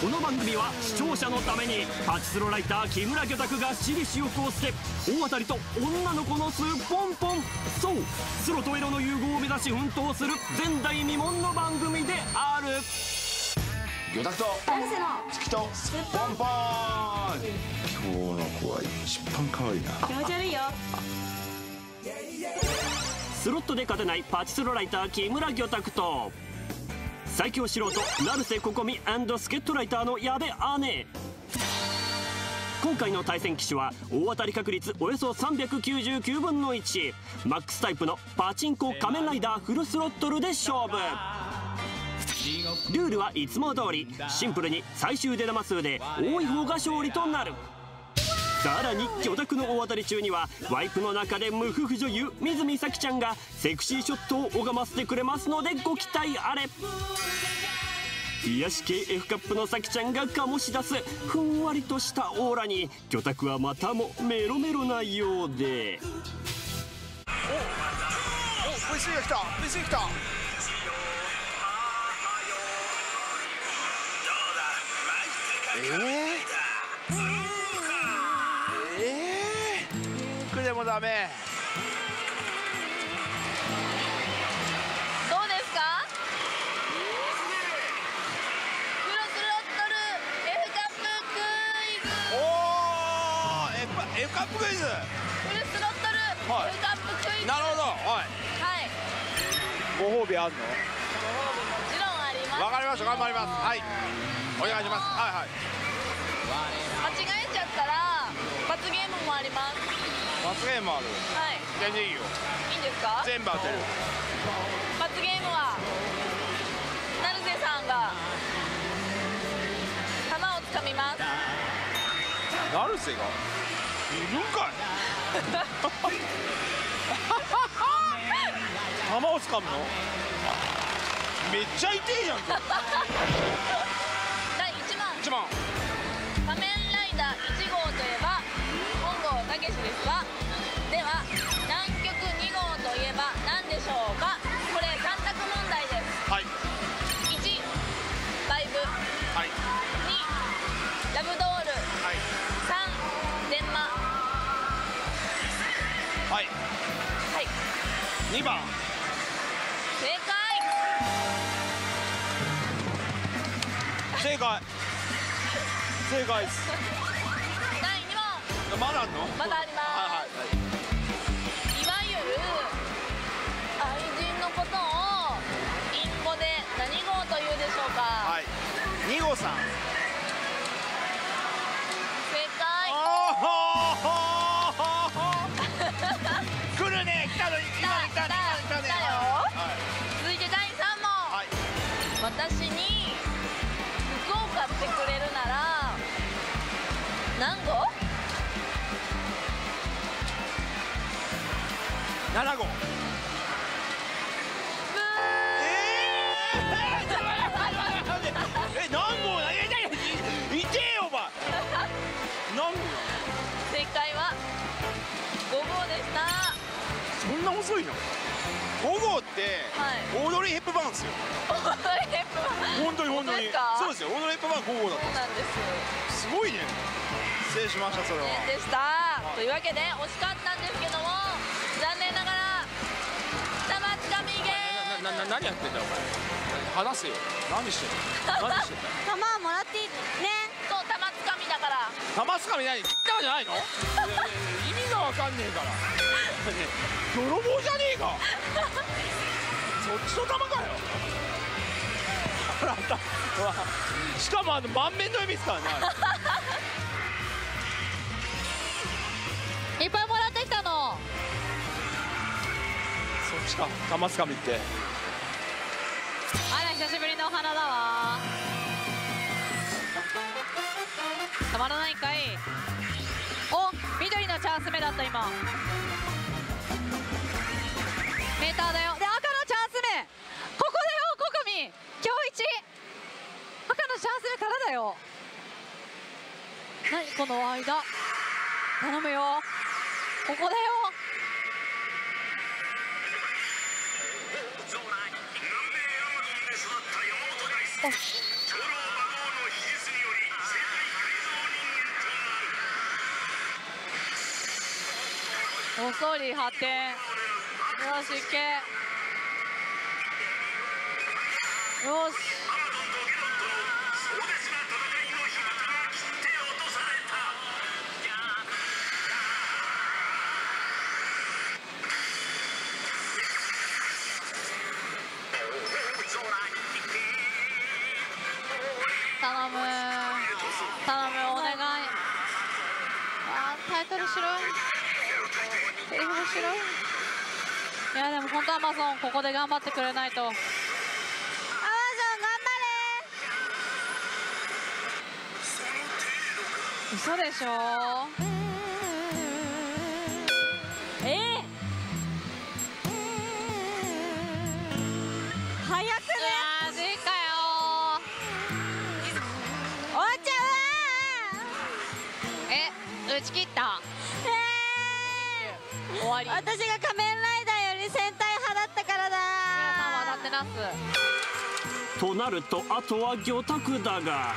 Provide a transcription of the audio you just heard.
この番組は視聴者のためにパチスロライター木村魚拓が私利私欲を捨て大当たりと女の子の巣ポンポン、そうスロとエロの融合を目指し奮闘する前代未聞の番組である。魚拓と成瀬の月とスポンポン。今日の子は一番可愛いな。気持ち悪いよ。スロットで勝てないパチスロライター木村魚拓と最強素人成瀬ここみ&助っ人ライターの矢部姉。今回の対戦機種は大当たり確率およそ399分の1マックスタイプのパチンコ仮面ライダーフルスロットルで勝負。ルールはいつも通りシンプルに最終出玉数で多い方が勝利となる。さらに魚拓の大当たり中にはワイプの中で無夫婦女優水見咲ちゃんがセクシーショットを拝ませてくれますのでご期待あれ。癒し系 F カップの咲ちゃんが醸し出すふんわりとしたオーラに魚拓はまたもメロメロなようで。お VC が来た VC が来た。でもダメ。どうですか？フルスロットル F カップクイズ。おー F カップクイズ。フルスロットル、はい、F カップクイズ。なるほど。はい。ご褒美あるの？もちろんあります。わかりました。頑張ります。はい。お願いします。はいはい。間違えちゃったら罰ゲームもあります。罰ゲームある。はい。全然いいよ。いいんですか？全部当てる。罰ゲームは成瀬さんが玉をつかみます。成瀬がいるんかい？玉をつかむの？めっちゃ痛いじゃん。第1問。1問。仮面ライダー1号といえば。たけしですが、では南極2号といえば何でしょうか。これ3択問題です。はい。1バイブ、はい、2ラブドール、はい、3電マ。はいはい。2番、正解。正解です。まだあるの？まだあります。いわゆる愛人のことを隠語で何号というでしょうか？はい。2号さん。正解。来るね。来たの。来たね。続いて第3問。はい、私に服を買ってくれるなら何号？7号。え、何号だ？いてよお前。何号？正解は5号でした。そんな遅いの？5号ってオードリー・ヘップバーンですよ。オードリー・ヘップバーン。本当に。そうですよ。オードリー・ヘップバーン5号だった。そうなんですよ。すごいね。失礼しましたそれは。でした。というわけで惜しかったんですけども。残念ながら玉つかみゲーム。何やってんだお前。話せよ。何してんだ。玉をもらってね。そう、玉つかみだから。玉つかみ何？切ったんじゃないの？意味がわかんねえから泥棒じゃねえかそっちの玉かよしかも満面の笑みですからねいっぱいもらってきたの。しかも玉つかみってあら久しぶりのお花だわ。たまらないかい。お、緑のチャンス目だった今。メーターだよ。で、赤のチャンス目ここだよ。ここみ今日一赤のチャンス目からだよ。何この間。頼むよ、ここだよ。お、遅い発展。よし行け。よし。頼む。頼むお願い。あータイトルしろ。面白い。いやでも本当アマゾンここで頑張ってくれないと。アマゾン頑張れ。嘘でしょ。早くね。マジかよ。終わっちゃうわ。打ち切った。終わり。私が仮面ライダーより戦隊派だったからだー。皆さんは当たってます。となるとあとは魚拓だが。